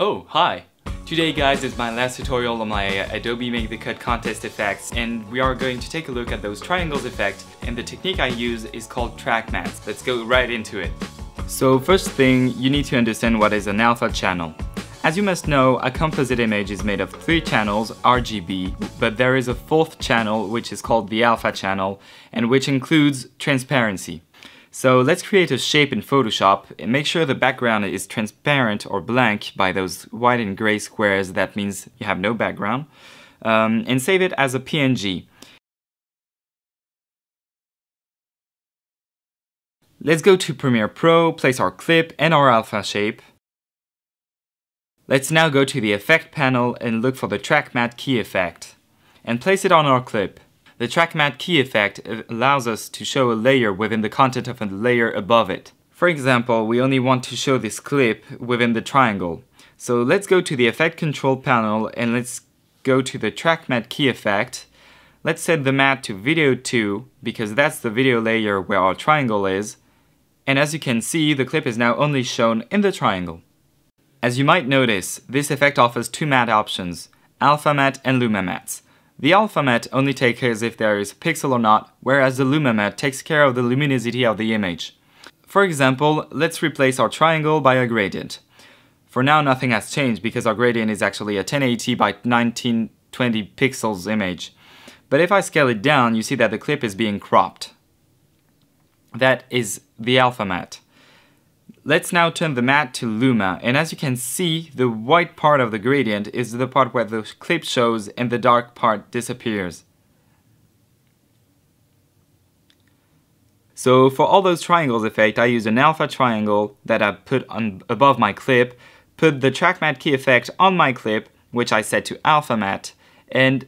Oh, hi! Today guys is my last tutorial on my Adobe Make the Cut Contest effects, and we are going to take a look at those triangles effect, and the technique I use is called track mattes. Let's go right into it. So first thing, you need to understand what is an alpha channel. As you must know, a composite image is made of 3 channels, RGB, but there is a 4th channel which is called the alpha channel, and which includes transparency. So let's create a shape in Photoshop and make sure the background is transparent or blank by those white and gray squares, that means you have no background, and save it as a PNG. Let's go to Premiere Pro, place our clip and our alpha shape. Let's now go to the effect panel and look for the Track Matte Key effect, and place it on our clip. The Track Matte Key effect allows us to show a layer within the content of a layer above it. For example, we only want to show this clip within the triangle. So let's go to the Effect Control panel and let's go to the Track Matte Key effect. Let's set the matte to Video 2 because that's the video layer where our triangle is. And as you can see, the clip is now only shown in the triangle. As you might notice, this effect offers 2 matte options, Alpha Matte and Luma Mattes. The alpha matte only takes care if there is a pixel or not, whereas the luma matte takes care of the luminosity of the image. For example, let's replace our triangle by a gradient. For now nothing has changed because our gradient is actually a 1080 by 1920 pixels image. But if I scale it down, you see that the clip is being cropped. That is the alpha matte. Let's now turn the matte to luma, and as you can see, the white part of the gradient is the part where the clip shows and the dark part disappears. So for all those triangles effect, I used an alpha triangle that I put on above my clip, put the track matte key effect on my clip, which I set to alpha matte, and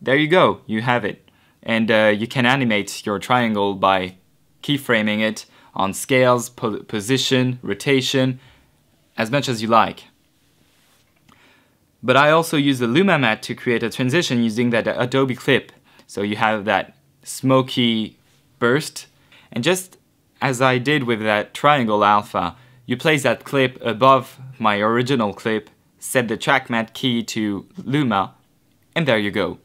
there you go, you have it. And you can animate your triangle by keyframing it on scales, position, rotation, as much as you like. But I also use the Luma Matte to create a transition using that Adobe clip. So you have that smoky burst. And just as I did with that triangle alpha, you place that clip above my original clip, set the track matte key to Luma, and there you go.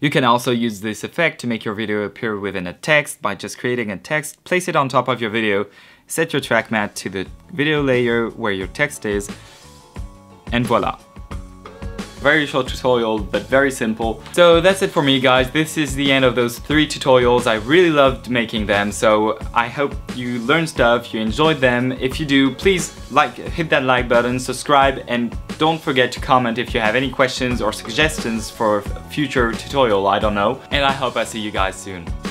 You can also use this effect to make your video appear within a text by just creating a text, place it on top of your video, set your track matte to the video layer where your text is, and voila. Very short tutorial, but very simple. So that's it for me guys, this is the end of those 3 tutorials. I really loved making them, so I hope you learned stuff, you enjoyed them. If you do, please hit that like button, subscribe, and don't forget to comment if you have any questions or suggestions for a future tutorial, I don't know. And I hope I see you guys soon.